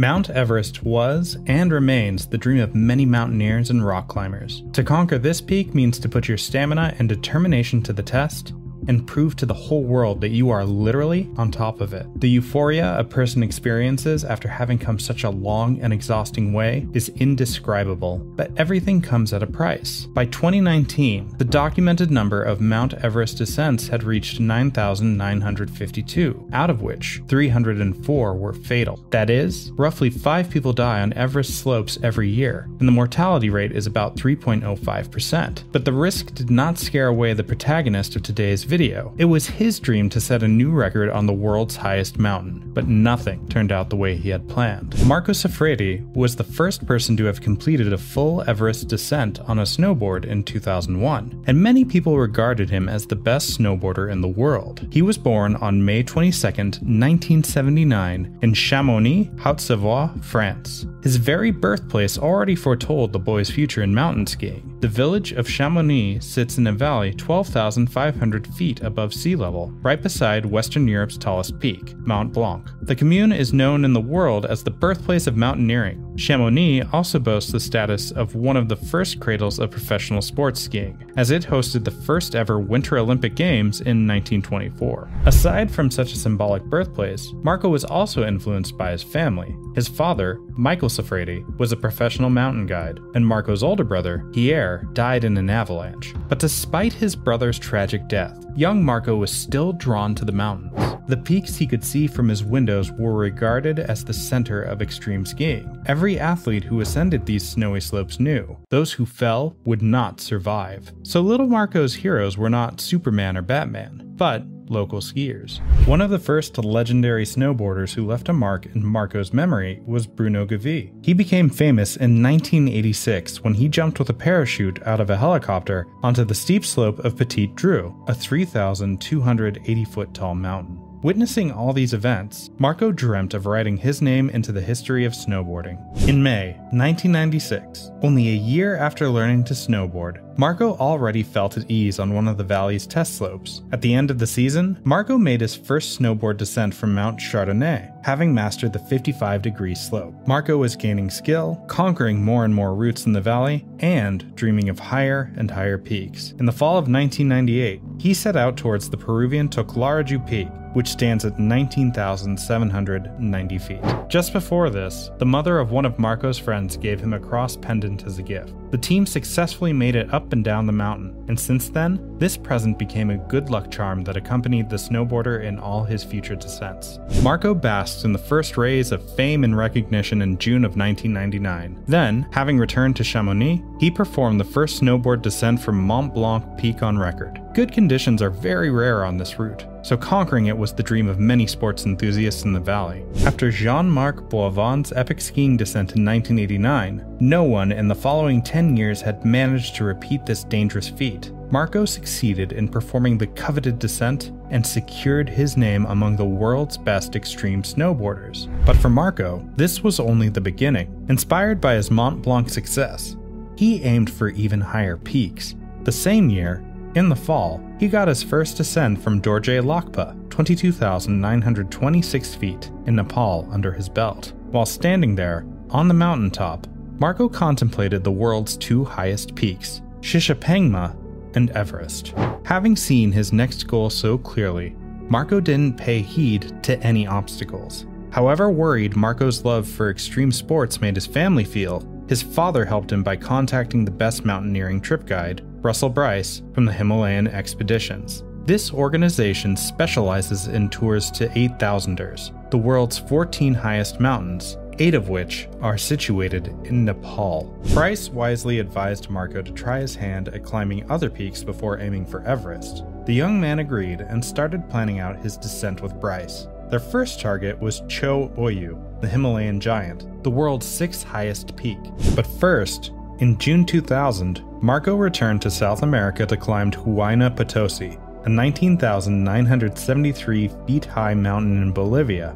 Mount Everest was and remains the dream of many mountaineers and rock climbers. To conquer this peak means to put your stamina and determination to the test and prove to the whole world that you are literally on top of it. The euphoria a person experiences after having come such a long and exhausting way is indescribable, but everything comes at a price. By 2019, the documented number of Mount Everest descents had reached 9,952, out of which 304 were fatal. That is, roughly 5 people die on Everest slopes every year, and the mortality rate is about 3.05%. But the risk did not scare away the protagonist of today's video. It was his dream to set a new record on the world's highest mountain, but nothing turned out the way he had planned. Marco Siffredi was the first person to have completed a full Everest descent on a snowboard in 2001, and many people regarded him as the best snowboarder in the world. He was born on May 22, 1979 in Chamonix, Haute-Savoie, France. His very birthplace already foretold the boy's future in mountain skiing. The village of Chamonix sits in a valley 12,500 feet above sea level, right beside Western Europe's tallest peak, Mont Blanc. The commune is known in the world as the birthplace of mountaineering. Chamonix also boasts the status of one of the first cradles of professional sports skiing, as it hosted the first ever Winter Olympic Games in 1924. Aside from such a symbolic birthplace, Marco was also influenced by his family. His father, Michael Siffredi, was a professional mountain guide, and Marco's older brother, Pierre, died in an avalanche. But despite his brother's tragic death, young Marco was still drawn to the mountains. The peaks he could see from his windows were regarded as the center of extreme skiing. Every athlete who ascended these snowy slopes knew those who fell would not survive. So little Marco's heroes were not Superman or Batman, but local skiers. One of the first legendary snowboarders who left a mark in Marco's memory was Bruno Gavi. He became famous in 1986 when he jumped with a parachute out of a helicopter onto the steep slope of Petit Dru, a 3,280-foot tall mountain. Witnessing all these events, Marco dreamt of writing his name into the history of snowboarding. In May 1996, only a year after learning to snowboard, Marco already felt at ease on one of the valley's test slopes. At the end of the season, Marco made his first snowboard descent from Mount Chardonnay, having mastered the 55-degree slope. Marco was gaining skill, conquering more and more routes in the valley, and dreaming of higher and higher peaks. In the fall of 1998, he set out towards the Peruvian Tocllaraju Peak, which stands at 19,790 feet. Just before this, the mother of one of Marco's friends gave him a cross pendant as a gift. The team successfully made it up and down the mountain, and since then, this present became a good luck charm that accompanied the snowboarder in all his future descents. Marco basked in the first rays of fame and recognition in June of 1999. Then, having returned to Chamonix, he performed the first snowboard descent from Mont Blanc Peak on record. Good conditions are very rare on this route, so conquering it was the dream of many sports enthusiasts in the valley. After Jean-Marc Boivand's epic skiing descent in 1989, no one in the following 10 years had managed to repeat this dangerous feat. Marco succeeded in performing the coveted descent and secured his name among the world's best extreme snowboarders. But for Marco, this was only the beginning. Inspired by his Mont Blanc success, he aimed for even higher peaks. The same year, in the fall, he got his first ascent from Dorje Lakhpa, 22,926 feet, in Nepal under his belt. While standing there, on the mountaintop, Marco contemplated the world's two highest peaks, Shishapangma and Everest. Having seen his next goal so clearly, Marco didn't pay heed to any obstacles. However worried Marco's love for extreme sports made his family feel, his father helped him by contacting the best mountaineering trip guide, Russell Bryce, from the Himalayan Expeditions. This organization specializes in tours to 8,000ers, the world's 14 highest mountains, 8 of which are situated in Nepal. Bryce wisely advised Marco to try his hand at climbing other peaks before aiming for Everest. The young man agreed and started planning out his descent with Bryce. Their first target was Cho Oyu, the Himalayan giant, the world's 6th highest peak. But first, in June 2000, Marco returned to South America to climb Huayna Potosi, a 19,973 feet high mountain in Bolivia.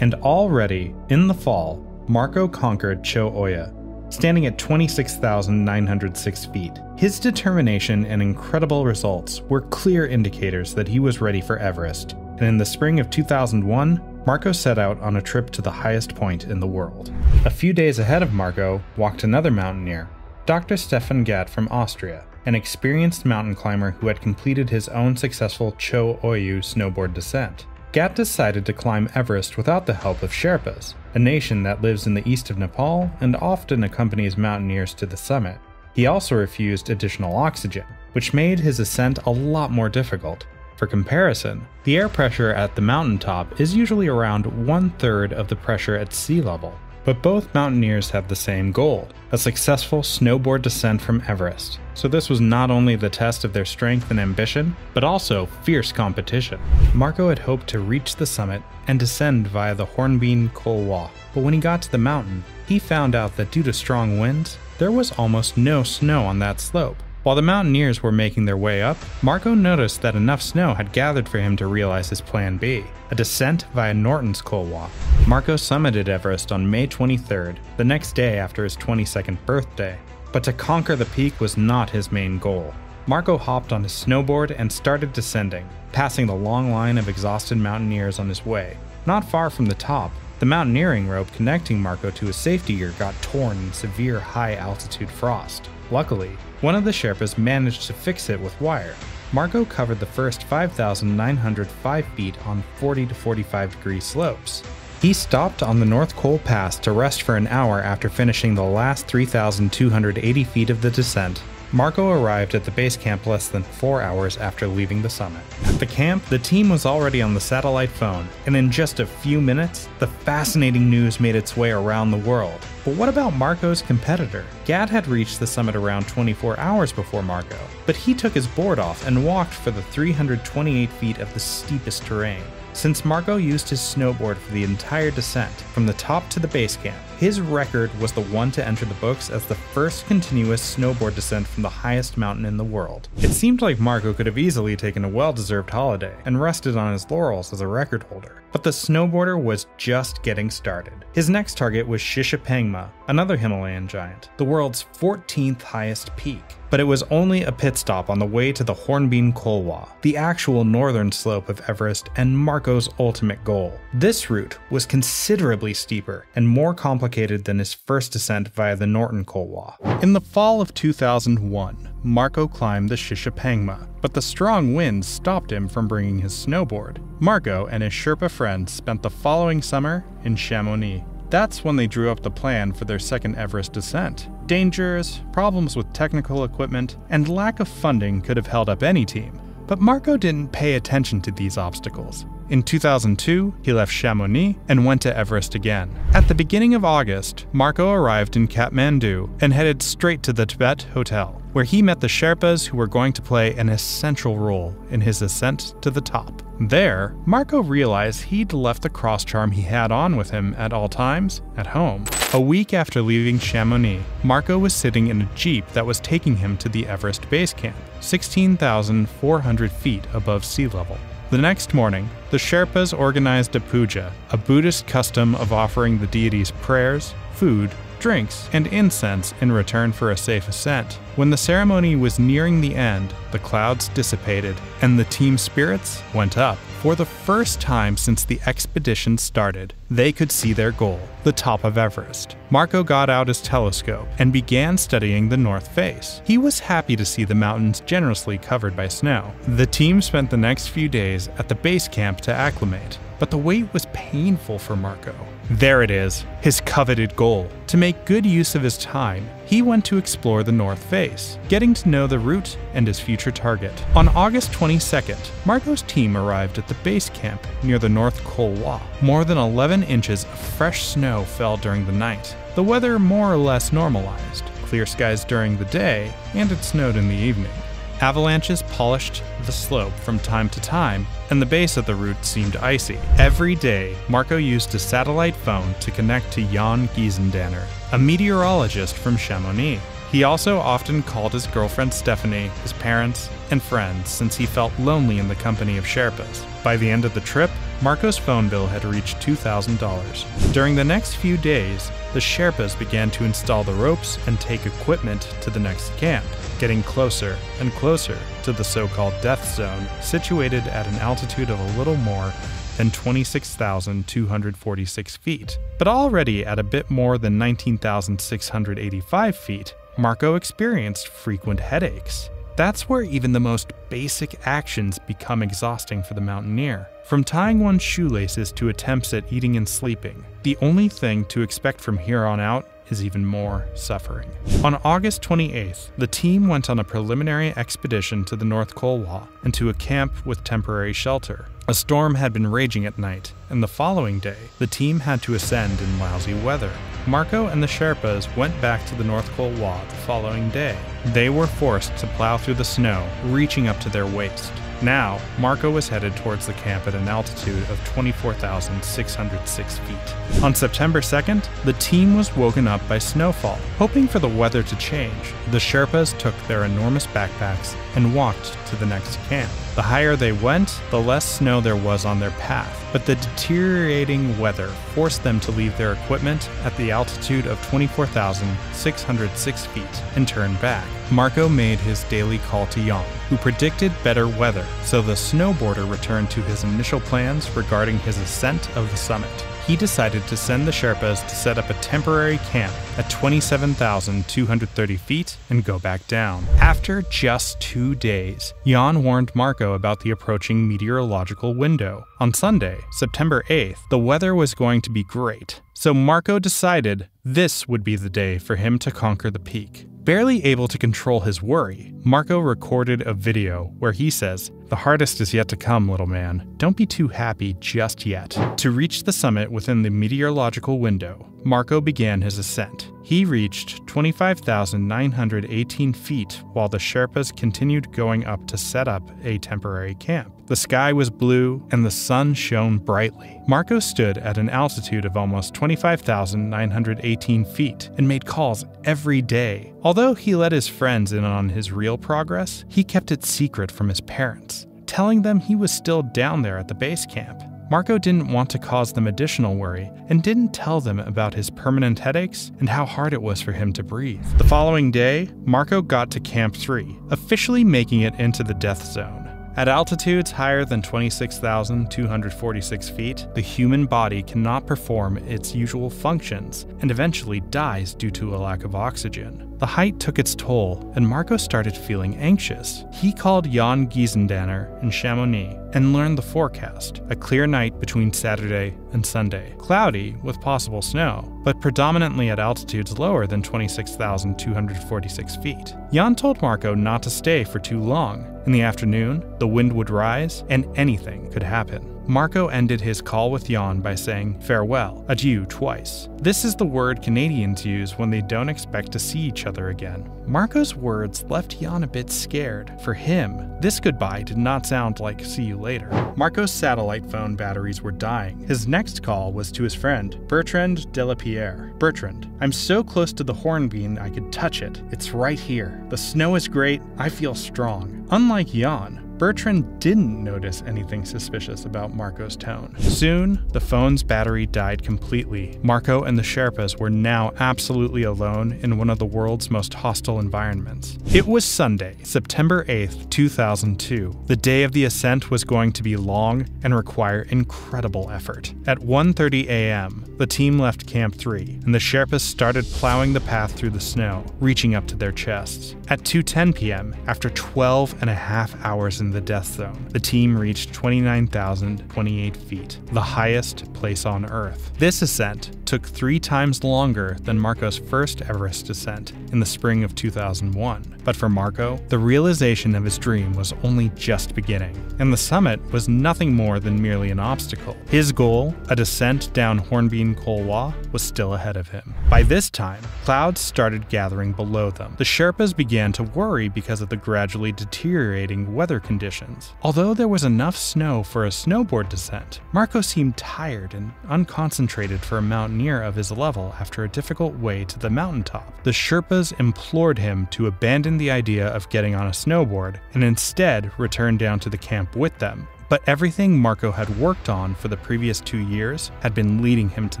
And already, in the fall, Marco conquered Cho Oyu, standing at 26,906 feet. His determination and incredible results were clear indicators that he was ready for Everest, and in the spring of 2001, Marco set out on a trip to the highest point in the world. A few days ahead of Marco walked another mountaineer, Dr. Stefan Gatt from Austria, an experienced mountain climber who had completed his own successful Cho Oyu snowboard descent. Gatt decided to climb Everest without the help of Sherpas, a nation that lives in the east of Nepal and often accompanies mountaineers to the summit. He also refused additional oxygen, which made his ascent a lot more difficult. For comparison, the air pressure at the mountaintop is usually around 1/3 of the pressure at sea level. But both mountaineers have the same goal, a successful snowboard descent from Everest. So this was not only the test of their strength and ambition, but also fierce competition. Marco had hoped to reach the summit and descend via the Hornbein Couloir, but when he got to the mountain, he found out that due to strong winds, there was almost no snow on that slope. While the mountaineers were making their way up, Marco noticed that enough snow had gathered for him to realize his plan B, a descent via Norton's Col. Marco summited Everest on May 23rd, the next day after his 22nd birthday. But to conquer the peak was not his main goal. Marco hopped on his snowboard and started descending, passing the long line of exhausted mountaineers on his way. Not far from the top, the mountaineering rope connecting Marco to his safety gear got torn in severe high-altitude frost. Luckily, one of the Sherpas managed to fix it with wire. Marco covered the first 5,905 feet on 40 to 45 degree slopes. He stopped on the North Col Pass to rest for an hour after finishing the last 3,280 feet of the descent. Marco arrived at the base camp less than 4 hours after leaving the summit. At the camp, the team was already on the satellite phone, and in just a few minutes, the fascinating news made its way around the world. But what about Marco's competitor? Gatt had reached the summit around 24 hours before Marco, but he took his board off and walked for the 328 feet of the steepest terrain. Since Marco used his snowboard for the entire descent, from the top to the base camp, his record was the one to enter the books as the first continuous snowboard descent from the highest mountain in the world. It seemed like Marco could have easily taken a well-deserved holiday and rested on his laurels as a record holder. But the snowboarder was just getting started. His next target was Shishapangma, another Himalayan giant, the world's 14th highest peak. But it was only a pit stop on the way to the Hornbein Couloir, the actual northern slope of Everest and Marco's ultimate goal. This route was considerably steeper and more complicated than his first descent via the Norton Couloir. In the fall of 2001, Marco climbed the Shishapangma, but the strong winds stopped him from bringing his snowboard. Marco and his Sherpa friend spent the following summer in Chamonix. That's when they drew up the plan for their second Everest descent. Dangers, problems with technical equipment, and lack of funding could have held up any team, but Marco didn't pay attention to these obstacles. In 2002, he left Chamonix and went to Everest again. At the beginning of August, Marco arrived in Kathmandu and headed straight to the Tibet Hotel, where he met the Sherpas who were going to play an essential role in his ascent to the top. There, Marco realized he'd left the cross charm he had on with him at all times at home. A week after leaving Chamonix, Marco was sitting in a jeep that was taking him to the Everest base camp, 16,400 feet above sea level. The next morning, the Sherpas organized a puja, a Buddhist custom of offering the deity's prayers, food, drinks, and incense in return for a safe ascent. When the ceremony was nearing the end, the clouds dissipated and the team's spirits went up. For the first time since the expedition started, they could see their goal, the top of Everest. Marco got out his telescope and began studying the north face. He was happy to see the mountains generously covered by snow. The team spent the next few days at the base camp to acclimate, but the wait was painful for Marco. There it is, his coveted goal. To make good use of his time, he went to explore the north face, getting to know the route and his future target. On August 22nd, Marco's team arrived at the base camp near the North Col. More than 11 inches of fresh snow fell during the night. The weather more or less normalized, clear skies during the day, and it snowed in the evening. Avalanches polished the slope from time to time, and the base of the route seemed icy. Every day, Marco used a satellite phone to connect to Jan Giesendanner, a meteorologist from Chamonix. He also often called his girlfriend Stephanie, his parents, and friends since he felt lonely in the company of Sherpas. By the end of the trip, Marco's phone bill had reached $2,000. During the next few days, the Sherpas began to install the ropes and take equipment to the next camp, getting closer and closer to the so-called death zone, situated at an altitude of a little more than 26,246 feet. But already at a bit more than 19,685 feet, Marco experienced frequent headaches. That's where even the most basic actions become exhausting for the mountaineer. From tying one's shoelaces to attempts at eating and sleeping, the only thing to expect from here on out is even more suffering. On August 28th, the team went on a preliminary expedition to the North Col and to a camp with temporary shelter. A storm had been raging at night, and the following day, the team had to ascend in lousy weather. Marco and the Sherpas went back to the North Col the following day. They were forced to plow through the snow, reaching up to their waist. Now, Marco was headed towards the camp at an altitude of 24,606 feet. On September 2nd, the team was woken up by snowfall. Hoping for the weather to change, the Sherpas took their enormous backpacks and walked to the next camp. The higher they went, the less snow there was on their path, but the deteriorating weather forced them to leave their equipment at the altitude of 24,606 feet and turn back. Marco made his daily call to Jan, who predicted better weather, so the snowboarder returned to his initial plans regarding his ascent of the summit. He decided to send the Sherpas to set up a temporary camp at 27,230 feet and go back down. After just 2 days, Jan warned Marco about the approaching meteorological window. On Sunday, September 8th, the weather was going to be great, so Marco decided this would be the day for him to conquer the peak. Barely able to control his worry, Marco recorded a video where he says, "The hardest is yet to come, little man. Don't be too happy just yet." To reach the summit within the meteorological window, Marco began his ascent. He reached 25,918 feet while the Sherpas continued going up to set up a temporary camp. The sky was blue and the sun shone brightly. Marco stood at an altitude of almost 25,918 feet and made calls every day. Although he let his friends in on his real progress, he kept it secret from his parents, telling them he was still down there at the base camp. Marco didn't want to cause them additional worry and didn't tell them about his permanent headaches and how hard it was for him to breathe. The following day, Marco got to Camp 3, officially making it into the death zone. At altitudes higher than 26,246 feet, the human body cannot perform its usual functions and eventually dies due to a lack of oxygen. The height took its toll, and Marco started feeling anxious. He called Jan Giesendanner in Chamonix and learned the forecast: a clear night between Saturday and Sunday, cloudy with possible snow, but predominantly at altitudes lower than 26,246 feet. Jan told Marco not to stay for too long. In the afternoon, the wind would rise and anything could happen. Marco ended his call with Jan by saying farewell, adieu twice. This is the word Canadians use when they don't expect to see each other again. Marco's words left Jan a bit scared. For him, this goodbye did not sound like see you later. Marco's satellite phone batteries were dying. His next call was to his friend, Bertrand Delapierre. "Bertrand, I'm so close to the Hornbein I could touch it. It's right here. The snow is great. I feel strong." Unlike Jan, Bertrand didn't notice anything suspicious about Marco's tone. Soon, the phone's battery died completely. Marco and the Sherpas were now absolutely alone in one of the world's most hostile environments. It was Sunday, September 8th, 2002. The day of the ascent was going to be long and require incredible effort. At 1:30 a.m., the team left Camp 3, and the Sherpas started plowing the path through the snow, reaching up to their chests. At 2:10 p.m., after 12 and a half hours in the death zone, the team reached 29,028 feet, the highest place on Earth. This ascent took 3 times longer than Marco's first Everest ascent in the spring of 2001. But for Marco, the realization of his dream was only just beginning, and the summit was nothing more than merely an obstacle. His goal, a descent down Hornbein Couloir, was still ahead of him. By this time, clouds started gathering below them. The Sherpas began to worry because of the gradually deteriorating weather conditions. Although there was enough snow for a snowboard descent, Marco seemed tired and unconcentrated for a mountaineer of his level after a difficult way to the mountaintop. The Sherpas implored him to abandon the idea of getting on a snowboard and instead return down to the camp with them. But everything Marco had worked on for the previous 2 years had been leading him to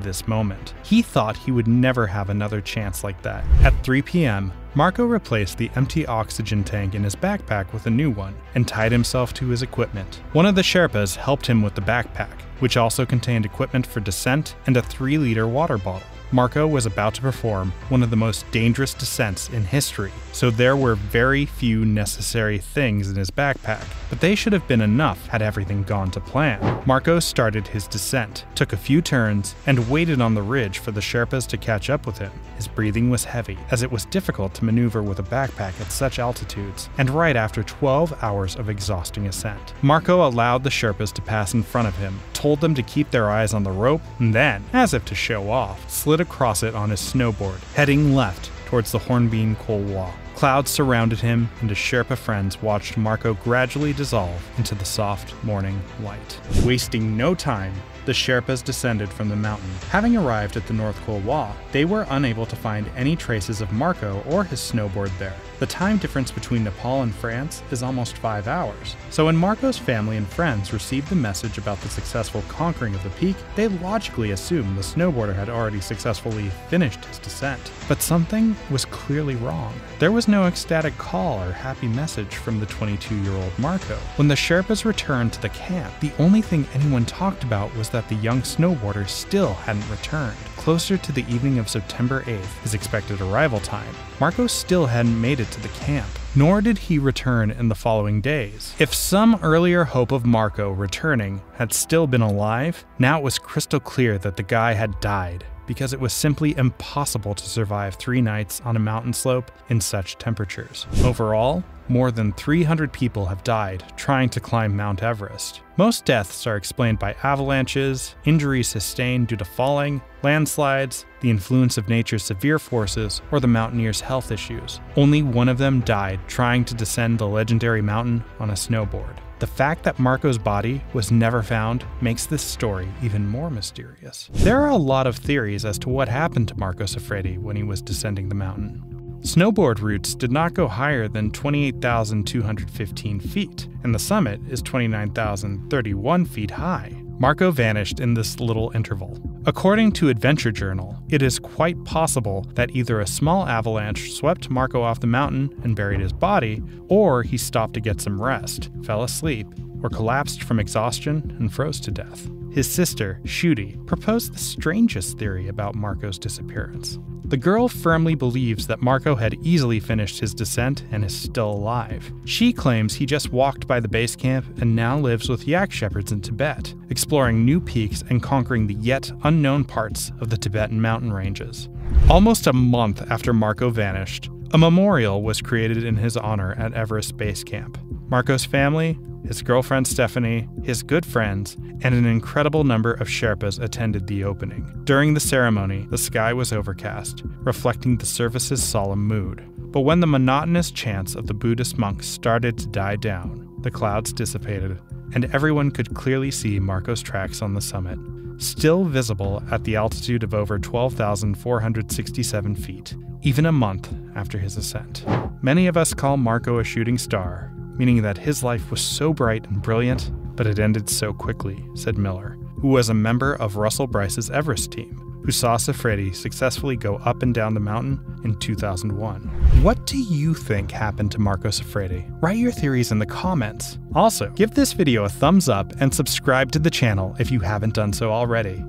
this moment. He thought he would never have another chance like that. At 3 p.m., Marco replaced the empty oxygen tank in his backpack with a new one and tied himself to his equipment. One of the Sherpas helped him with the backpack, which also contained equipment for descent and a 3-liter water bottle. Marco was about to perform one of the most dangerous descents in history, so there were very few necessary things in his backpack, but they should have been enough had everything gone to plan. Marco started his descent, took a few turns, and waited on the ridge for the Sherpas to catch up with him. His breathing was heavy, as it was difficult to maneuver with a backpack at such altitudes, and right after 12 hours of exhausting ascent. Marco allowed the Sherpas to pass in front of him, told them to keep their eyes on the rope, and then, as if to show off, slid across it on his snowboard, heading left towards the Hornbein Couloir. Clouds surrounded him, and his Sherpa friends watched Marco gradually dissolve into the soft morning light. Wasting no time, the Sherpas descended from the mountain. Having arrived at the North Col, they were unable to find any traces of Marco or his snowboard there. The time difference between Nepal and France is almost 5 hours. So when Marco's family and friends received the message about the successful conquering of the peak, they logically assumed the snowboarder had already successfully finished his descent. But something was clearly wrong. There was no ecstatic call or happy message from the 22-year-old Marco. When the Sherpas returned to the camp, the only thing anyone talked about was that the young snowboarder still hadn't returned. Closer to the evening of September 8th, his expected arrival time, Marco still hadn't made it to the camp, nor did he return in the following days. If some earlier hope of Marco returning had still been alive, now it was crystal clear that the guy had died, because it was simply impossible to survive 3 nights on a mountain slope in such temperatures. Overall, more than 300 people have died trying to climb Mount Everest. Most deaths are explained by avalanches, injuries sustained due to falling, landslides, the influence of nature's severe forces, or the mountaineer's health issues. Only one of them died trying to descend the legendary mountain on a snowboard. The fact that Marco's body was never found makes this story even more mysterious. There are a lot of theories as to what happened to Marco Siffredi when he was descending the mountain. Snowboard routes did not go higher than 28,215 feet, and the summit is 29,031 feet high. Marco vanished in this little interval. According to Adventure Journal, it is quite possible that either a small avalanche swept Marco off the mountain and buried his body, or he stopped to get some rest, fell asleep, or collapsed from exhaustion and froze to death. His sister, Shudi, proposed the strangest theory about Marco's disappearance. The girl firmly believes that Marco had easily finished his descent and is still alive. She claims he just walked by the base camp and now lives with yak shepherds in Tibet, exploring new peaks and conquering the yet unknown parts of the Tibetan mountain ranges. Almost a month after Marco vanished, a memorial was created in his honor at Everest Base Camp. Marco's family, his girlfriend Stephanie, his good friends, and an incredible number of Sherpas attended the opening. During the ceremony, the sky was overcast, reflecting the service's solemn mood. But when the monotonous chants of the Buddhist monks started to die down, the clouds dissipated, and everyone could clearly see Marco's tracks on the summit, still visible at the altitude of over 12,467 feet, even a month after his ascent. Many of us call Marco a shooting star, meaning that his life was so bright and brilliant, but it ended so quickly, said Miller, who was a member of Russell Bryce's Everest team, who saw Siffredi successfully go up and down the mountain in 2001. What do you think happened to Marco Siffredi? Write your theories in the comments. Also, give this video a thumbs up and subscribe to the channel if you haven't done so already.